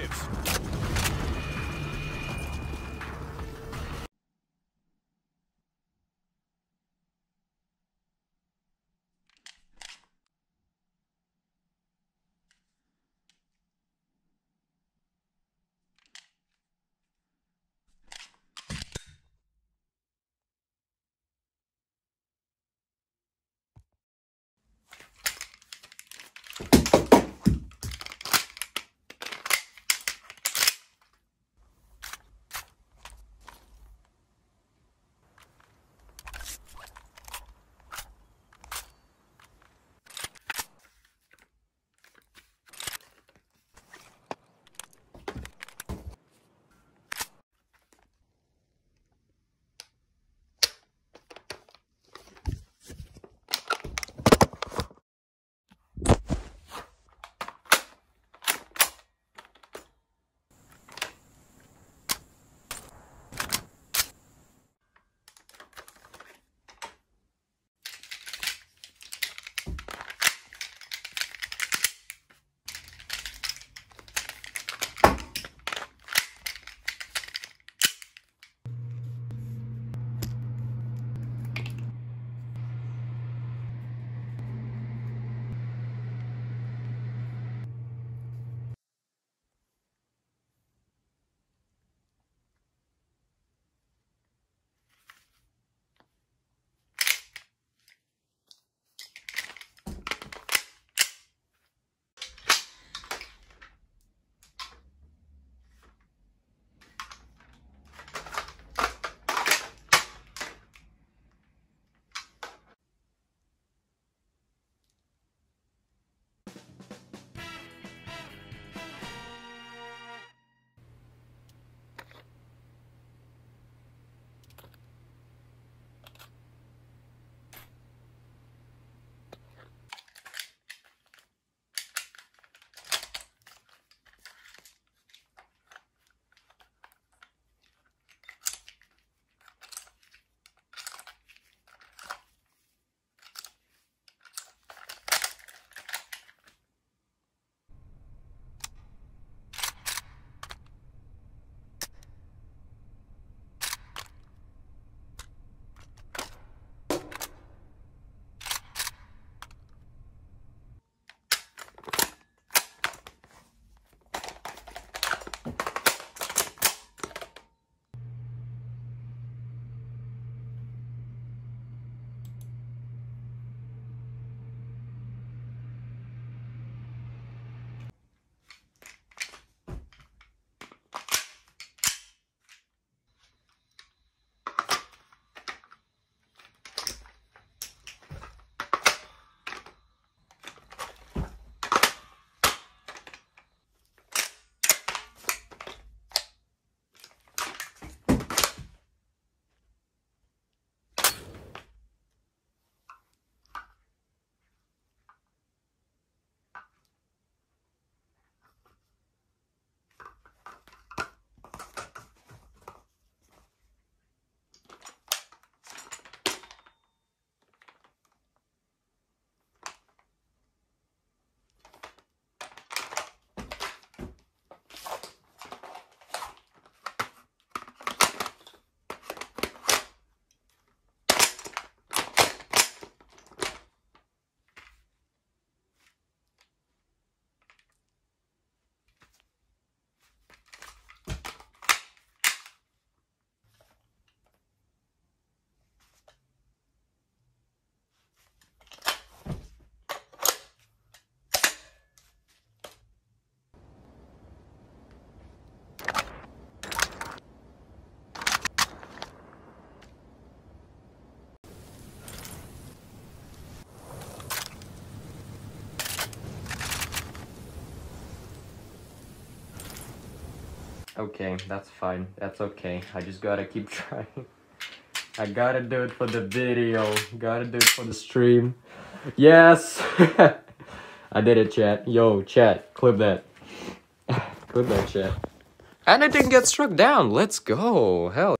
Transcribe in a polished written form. objectives. Okay, that's fine. That's okay. I just gotta keep trying. I gotta do it for the video. Gotta do it for the stream. Yes! I did it, chat. Yo, chat. Clip that. Clip that, chat. And it didn't get struck down. Let's go. Hell.